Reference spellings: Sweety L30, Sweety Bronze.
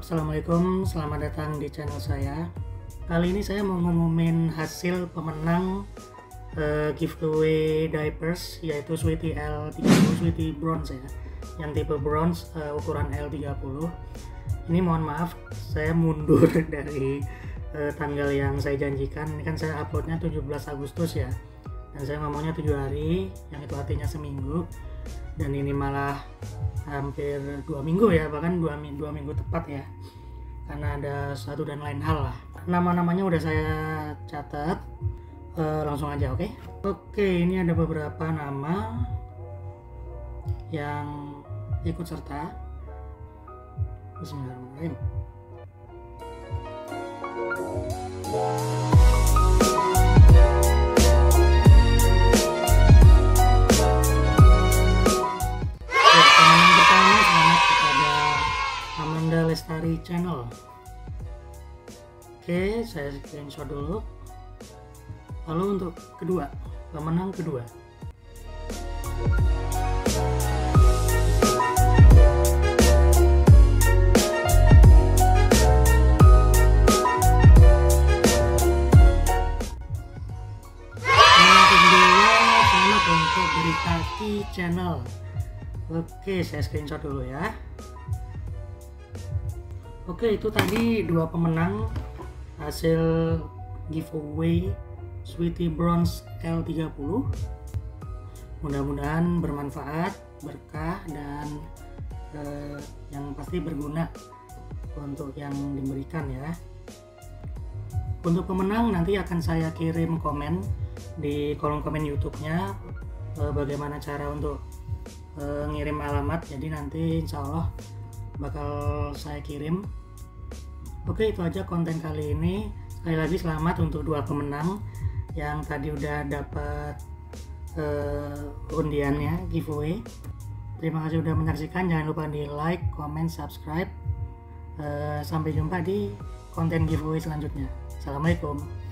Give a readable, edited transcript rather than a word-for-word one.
Assalamualaikum, selamat datang di channel saya. Kali ini saya mau ngumumin hasil pemenang giveaway diapers, yaitu Sweety L30, Sweety Bronze ya, yang tipe bronze ukuran L30. Ini mohon maaf, saya mundur dari tanggal yang saya janjikan. Ini kan saya uploadnya 17 Agustus ya, dan saya ngomongnya 7 hari, yang itu artinya seminggu, dan ini malah hampir 2 minggu ya, bahkan dua minggu tepat ya, karena ada satu dan lain hal lah. Nama-namanya udah saya catat, langsung aja. Oke, ini ada beberapa nama yang ikut serta. Bismillahirrahmanirrahim. Channel. Oke, saya screenshot dulu. Lalu untuk pemenang kedua. Pemenang kedua untuk Sweety Channel. Oke, saya screenshot dulu ya. Oke, itu tadi 2 pemenang hasil giveaway Sweety Bronze L30. Mudah-mudahan bermanfaat, berkah, dan yang pasti berguna untuk yang diberikan ya. Untuk pemenang nanti akan saya kirim komen di kolom komen YouTube-nya, bagaimana cara untuk ngirim alamat. Jadi nanti insya Allah bakal saya kirim. Oke, itu aja konten kali ini. Sekali lagi selamat untuk 2 pemenang yang tadi udah dapat undiannya, giveaway. Terima kasih udah menyaksikan. Jangan lupa di like, comment, subscribe. Sampai jumpa di konten giveaway selanjutnya. Assalamualaikum.